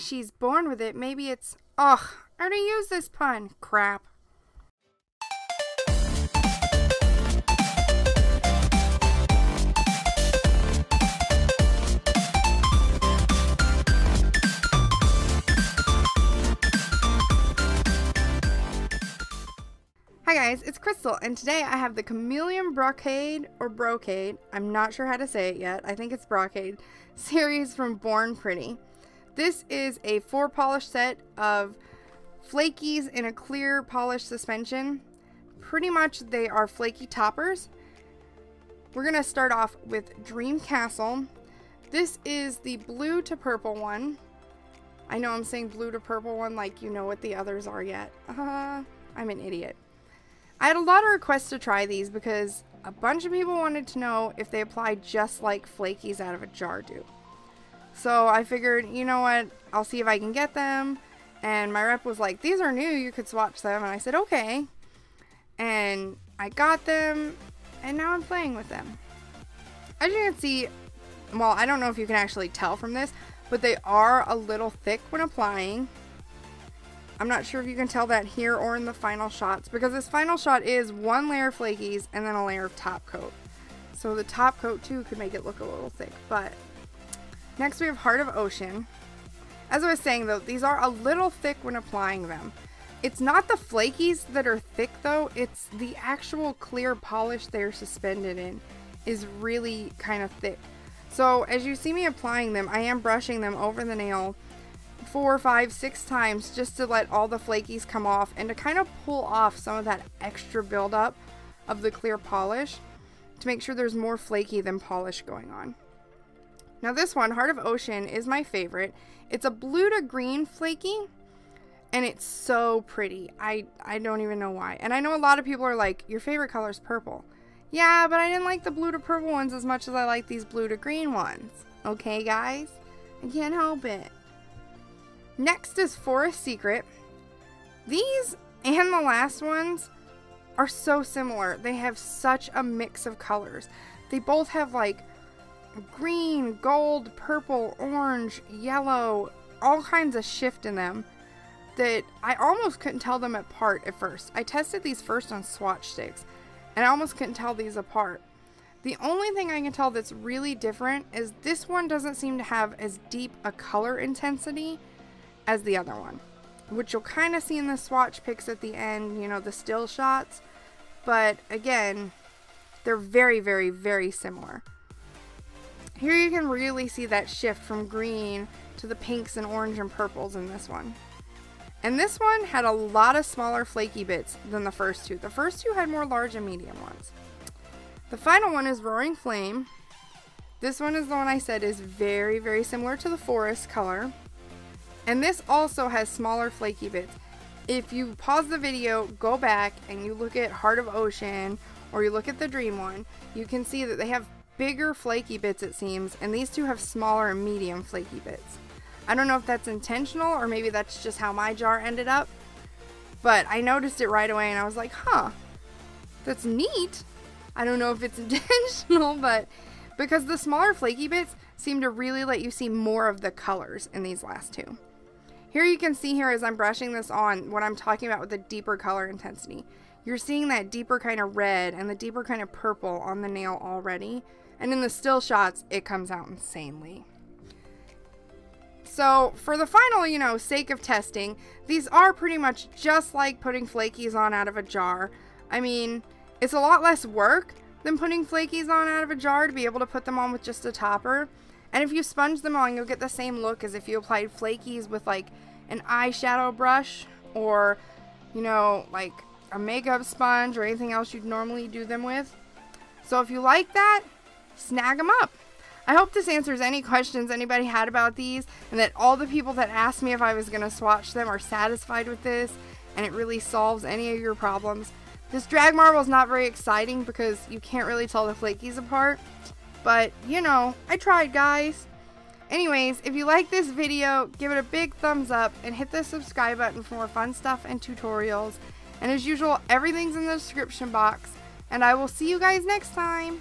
she's born with it. Maybe it's... Ugh, oh, I already used this pun. Crap. Hi guys, it's Crystal, and today I have the Chameleon Brocade, or Brocade, I'm not sure how to say it yet, I think it's Brocade, series from Born Pretty. This is a four polish set of flakies in a clear polished suspension. Pretty much they are flaky toppers. We're going to start off with Dream Castle. This is the blue to purple one. I know I'm saying blue to purple one like you know what the others are yet. I'm an idiot. I had a lot of requests to try these because a bunch of people wanted to know if they apply just like flakies out of a jar do. So I figured, you know what, I'll see if I can get them. And my rep was like, these are new, you could swatch them. And I said, okay. And I got them, and now I'm playing with them. As you can see, well, I don't know if you can actually tell from this, but they are a little thick when applying. I'm not sure if you can tell that here or in the final shots, because this final shot is one layer of flakies and then a layer of top coat. So the top coat too could make it look a little thick, but... Next we have Heart of Ocean. As I was saying though, these are a little thick when applying them. It's not the flakies that are thick though, it's the actual clear polish they're suspended in is really kind of thick. So as you see me applying them, I am brushing them over the nail 4, 5, 6 times just to let all the flakies come off and to kind of pull off some of that extra buildup of the clear polish to make sure there's more flaky than polish going on. Now this one, Heart of Ocean, is my favorite. It's a blue to green flaky and it's so pretty. I don't even know why. And I know a lot of people are like, your favorite color is purple. Yeah, but I didn't like the blue to purple ones as much as I like these blue to green ones. Okay guys, I can't help it. Next is Forest Secret. These and the last ones are so similar. They have such a mix of colors. They both have like green, gold, purple, orange, yellow, all kinds of shift in them that I almost couldn't tell them apart at first. I tested these first on swatch sticks and I almost couldn't tell these apart. The only thing I can tell that's really different is this one doesn't seem to have as deep a color intensity as the other one, which you'll kind of see in the swatch pics at the end, you know, the still shots, but again, they're very, very, very similar. Here you can really see that shift from green to the pinks and orange and purples in this one. And this one had a lot of smaller flaky bits than the first two. The first two had more large and medium ones. The final one is Roaring Flame. This one is the one I said is very, very similar to the forest color. And this also has smaller flaky bits. If you pause the video, go back and you look at Heart of Ocean or you look at the Dream one, you can see that they have bigger flaky bits it seems, and these two have smaller and medium flaky bits. I don't know if that's intentional or maybe that's just how my jar ended up, but I noticed it right away and I was like, huh, that's neat. I don't know if it's intentional, but because the smaller flaky bits seem to really let you see more of the colors in these last two. Here you can see here as I'm brushing this on what I'm talking about with the deeper color intensity. You're seeing that deeper kind of red and the deeper kind of purple on the nail already. And in the still shots, it comes out insanely. So for the final, you know, sake of testing, these are pretty much just like putting flakies on out of a jar. I mean, it's a lot less work than putting flakies on out of a jar to be able to put them on with just a topper. And if you sponge them on, you'll get the same look as if you applied flakies with like an eyeshadow brush or, you know, like a makeup sponge or anything else you'd normally do them with. So if you like that, snag them up. I hope this answers any questions anybody had about these and that all the people that asked me if I was going to swatch them are satisfied with this and it really solves any of your problems. This drag marble is not very exciting because you can't really tell the flakies apart. But, you know, I tried, guys. Anyways, if you like this video, give it a big thumbs up and hit the subscribe button for more fun stuff and tutorials. And as usual, everything's in the description box. And I will see you guys next time.